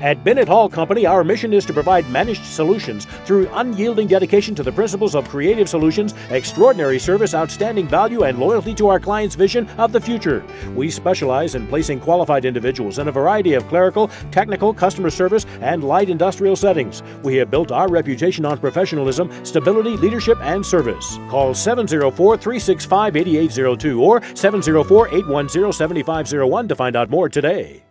At Bennett Hall Company, our mission is to provide managed solutions through unyielding dedication to the principles of creative solutions, extraordinary service, outstanding value, and loyalty to our clients' vision of the future. We specialize in placing qualified individuals in a variety of clerical, technical, customer service, and light industrial settings. We have built our reputation on professionalism, stability, leadership, and service. Call 704-365-8802 or 704-810-7501 to find out more today.